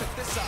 Check this out.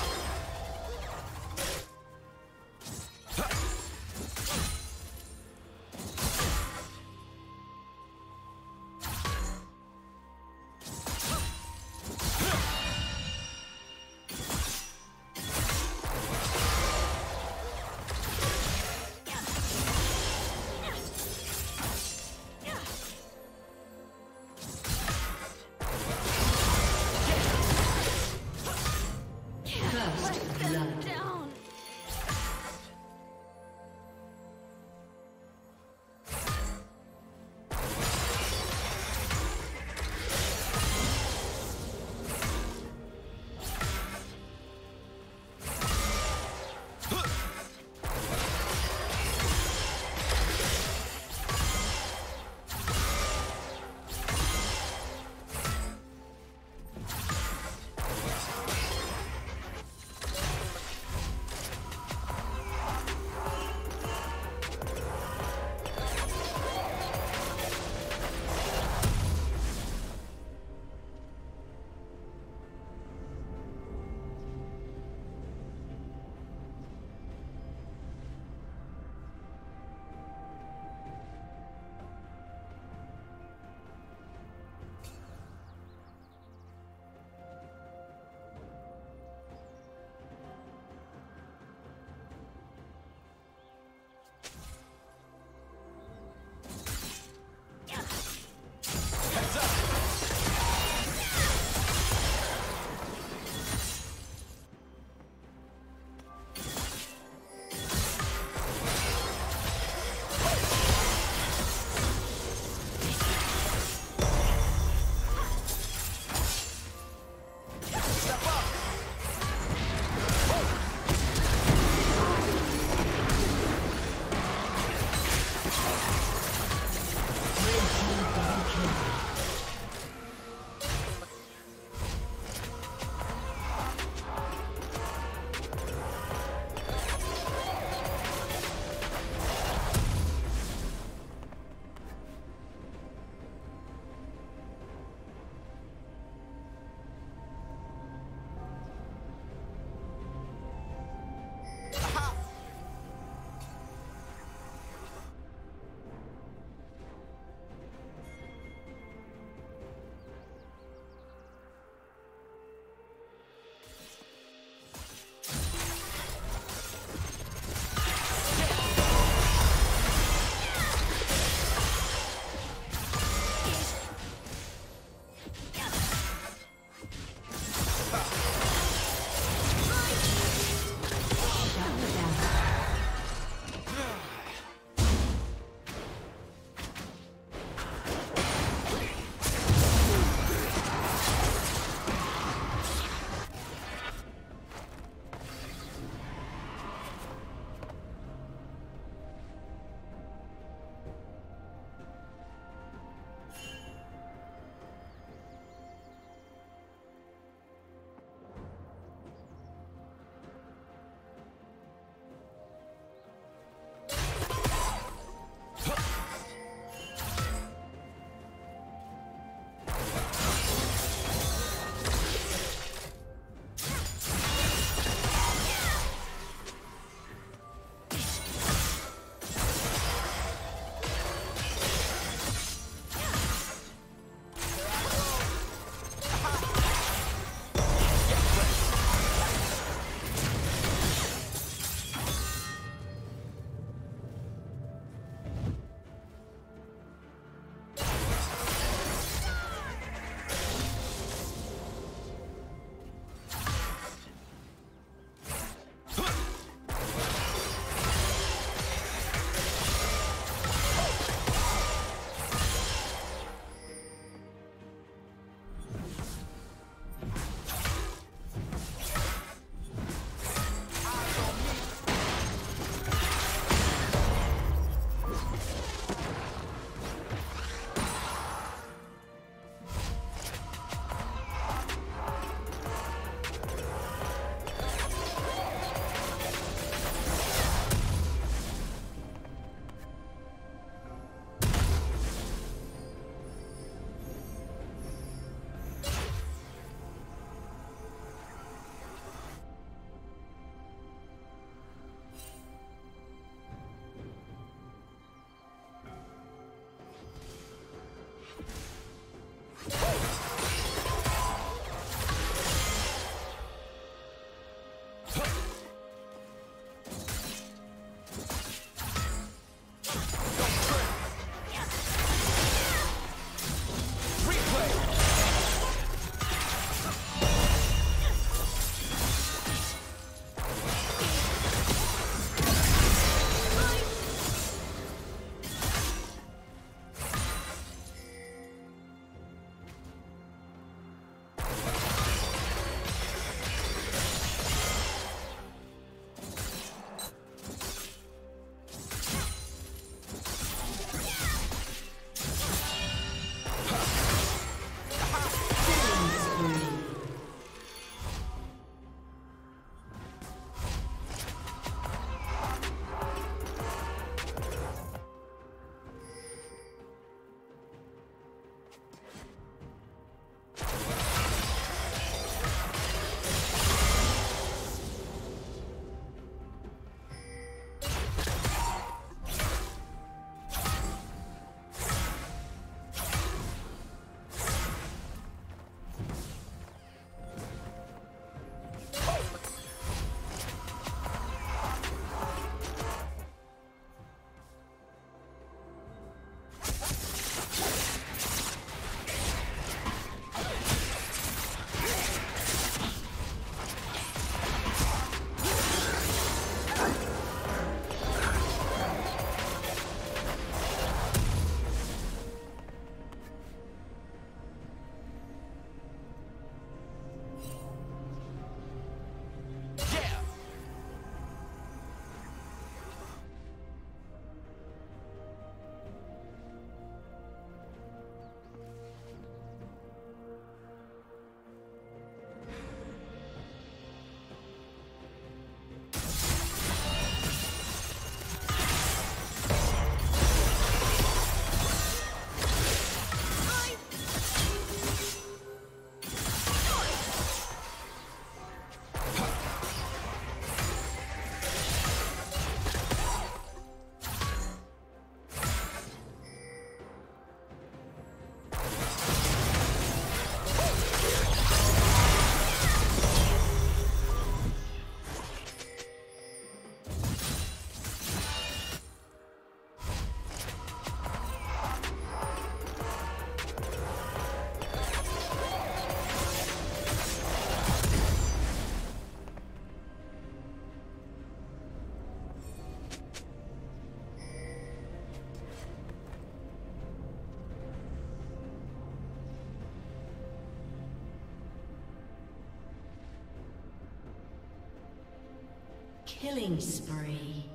Killing spree.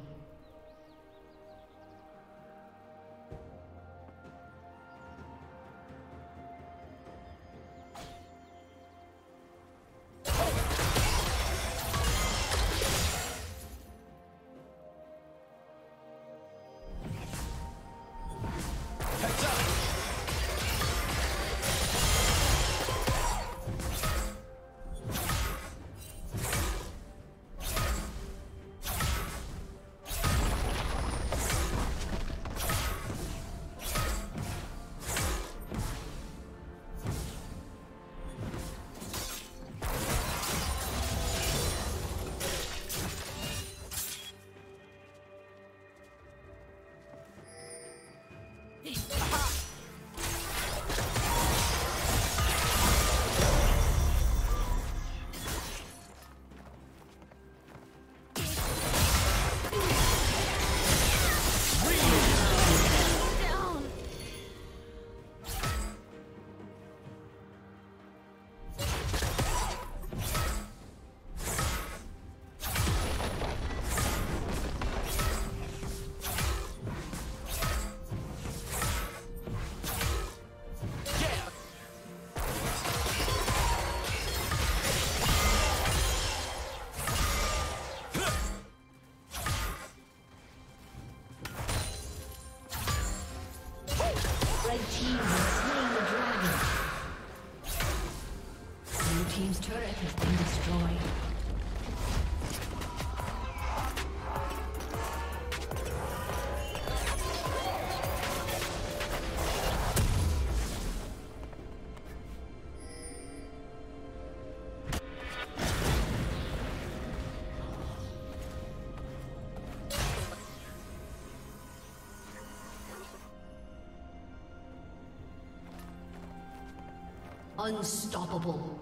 Unstoppable.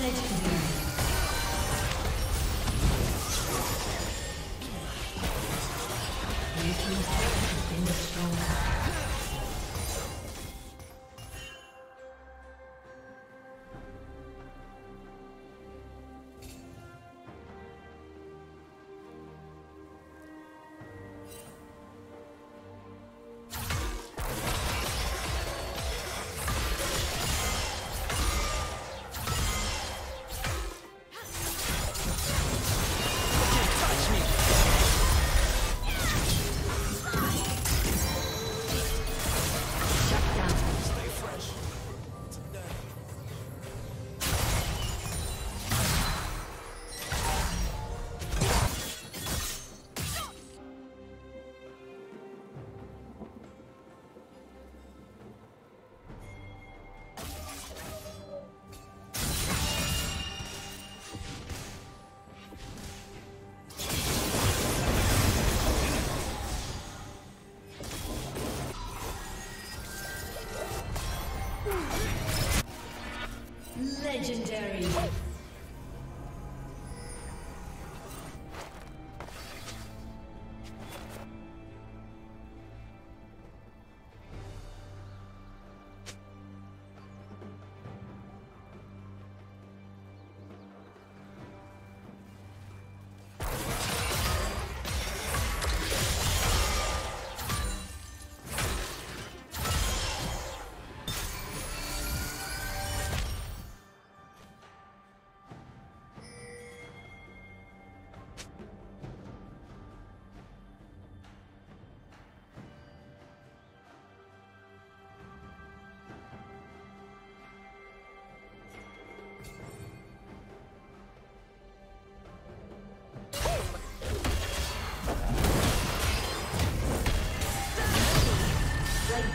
Legendary. Legendary.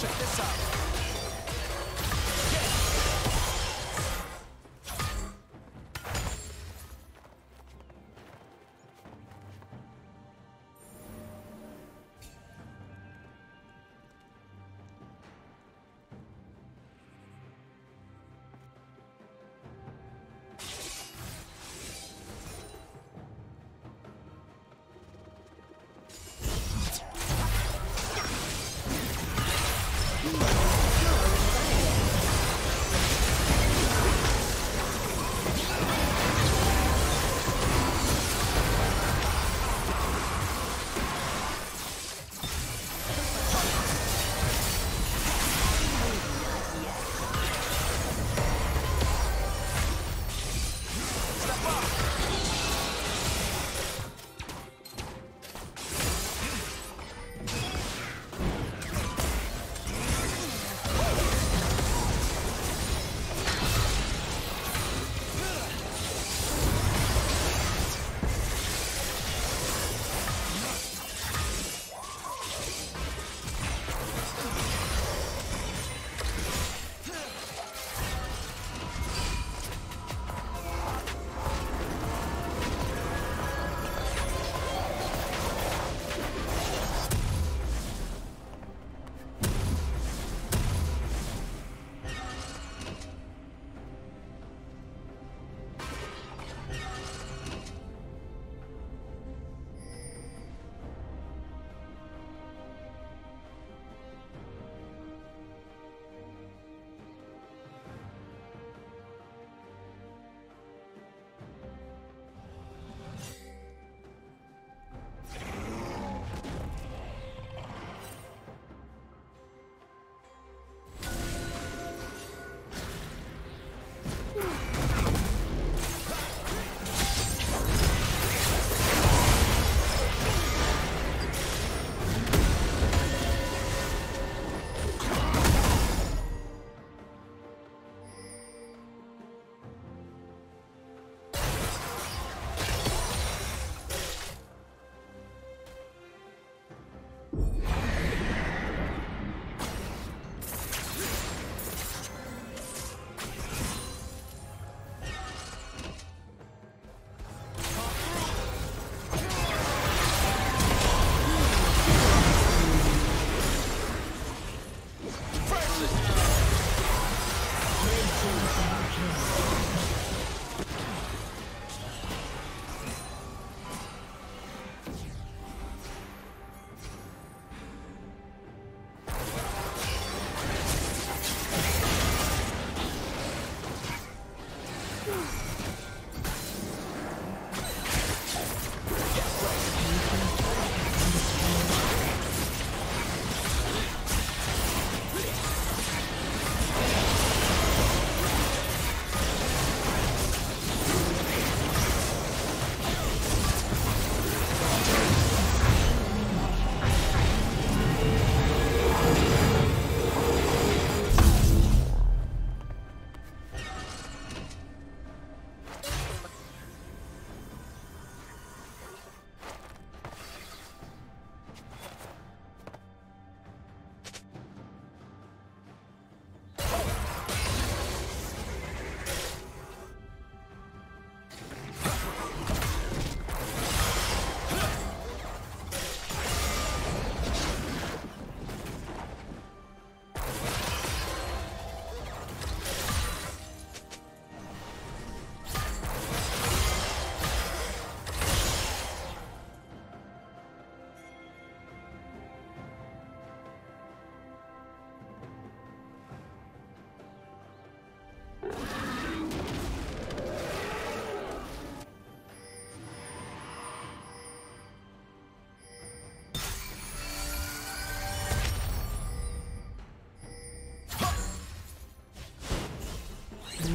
Check this out.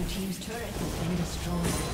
Team's turret has been destroyed.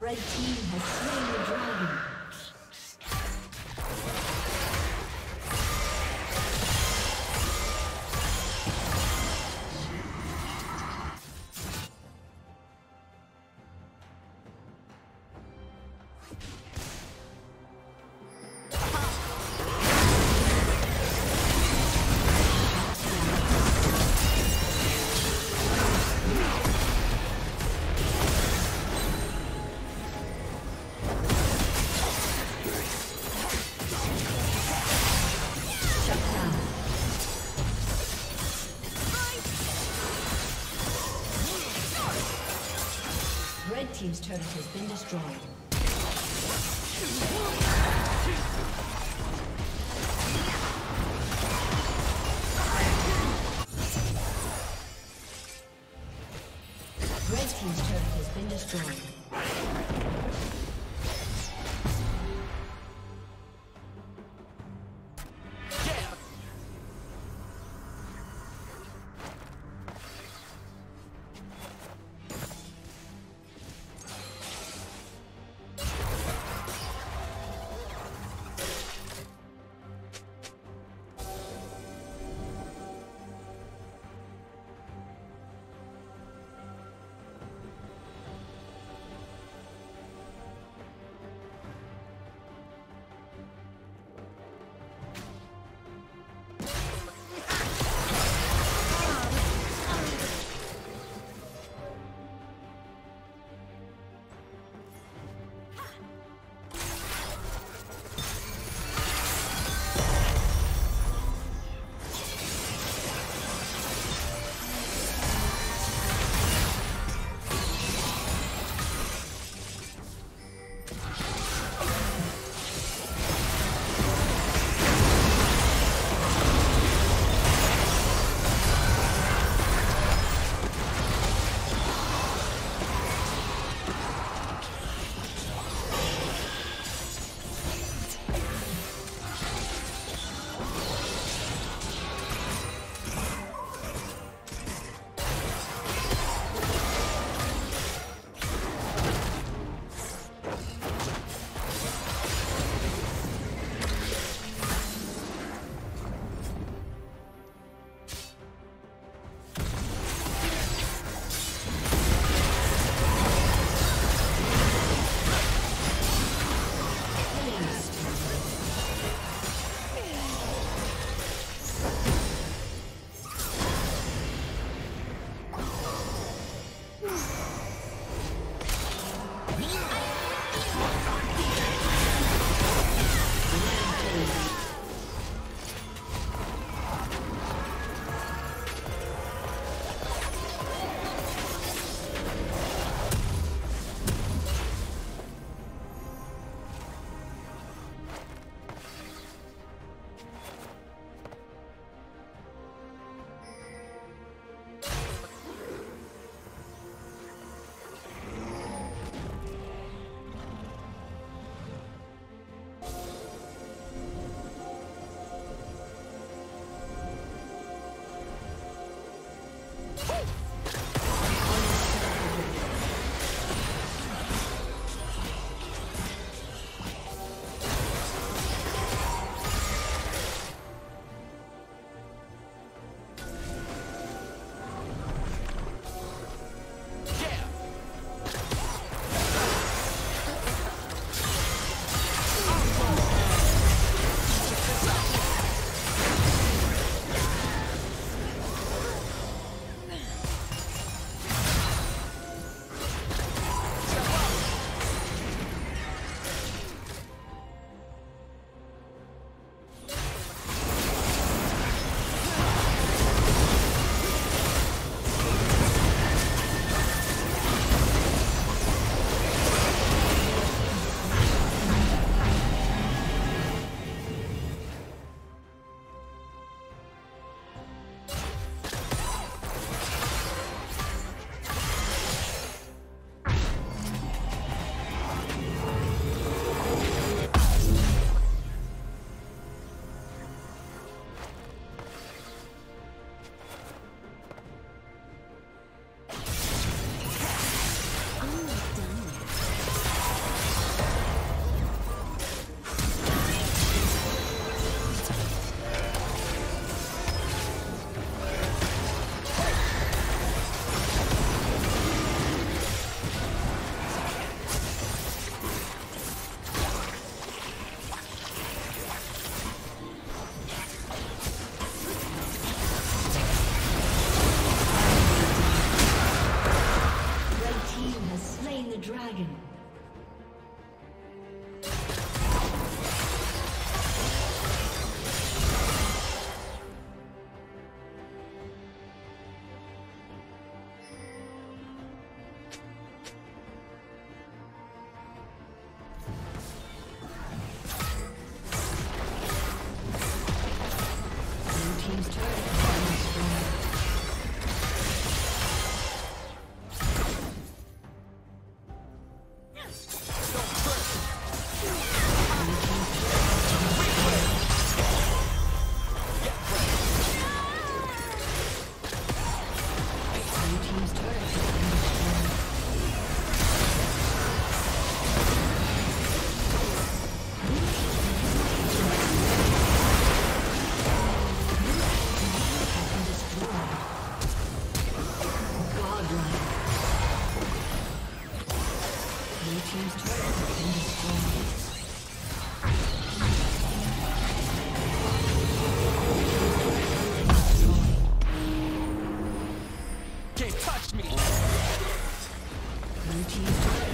Red team has slain the dragon. Team's turret has been destroyed. Watch me.